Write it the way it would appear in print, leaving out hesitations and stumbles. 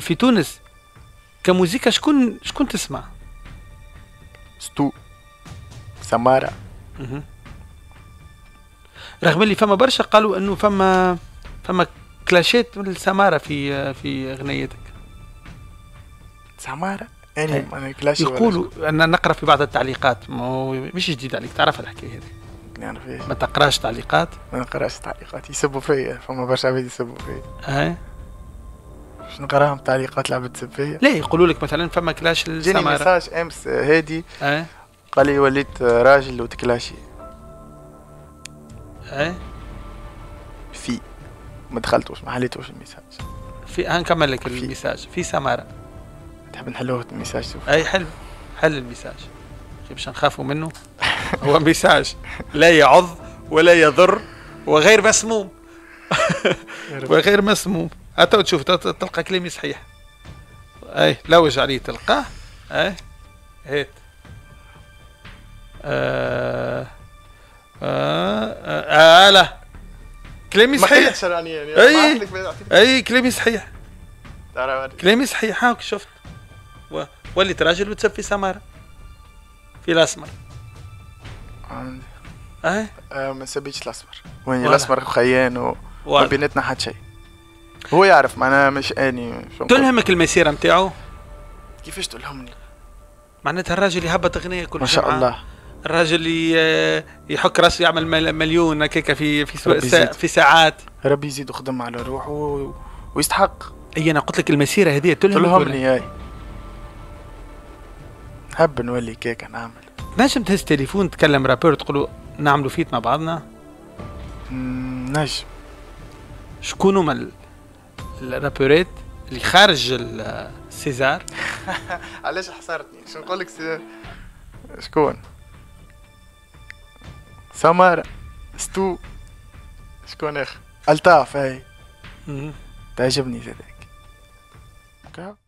في تونس كموزيكا شكون تسمع؟ ستو، سمارة. رغم اللي فما برشا قالوا انه فما كلاشات من السمارة في اغنيتك. سمارة؟ انا كلاش يقولوا، انا نقرا في بعض التعليقات، ما هو مش جديد عليك، تعرف الحكاية هذه. نعرف، ما تقراش تعليقات؟ ما نقراش تعليقات، يسبوا فيا، فما برشا عباد يسبوا فيا. باش نقراهم تعليقات العباد تسب فيا؟ لا، يقولوا لك مثلا فما كلاش السمارة. جاني ميساج امس هادي قال لي وليت راجل وتكلاشي. في ما دخلتوش، ما حليتوش الميساج. في هنكمل لك الميساج في سمارة. تحب نحلوه الميساج؟ شوف. اي حل الميساج باش نخافوا منه. هو ميساج لا يعض ولا يضر وغير مسموم. وغير مسموم، حتى تشوف تلقى كلامي صحيح. اي لوج عليه تلقاه. اي هات. لا كلامي صحيح، اي كلامي صحيح، كلامي صحيح. هاك شفت، وليت راجل وتسب في سمارة في الاسمر. ما سبيتش الاسمر، وين الاسمر خيان وما بيناتنا حد شيء، هو يعرف. معناها مش اني تلهمك المسيره نتاعو. كيفاش تلهمني؟ معناتها الراجل يهبط اغنيه كل ما شاء الله، الراجل اللي يحك راسه يعمل مليون هكاك في ساعات. ربي يزيد خدم على روحه ويستحق. اي انا قلت لك المسيره هذه تلهمني. اي نحب نولي كيك نعمل. نجم تهز تليفون تكلم رابور تقول له نعملوا فيت مع بعضنا؟ نجم. شكون هما الرابورات اللي خارج السيزار؟ علاش حصرتني؟ شو نقول لك؟ شكون؟ سمارة، ستو، شكون اخر؟ الطاف. هاي تعجبني هذاك.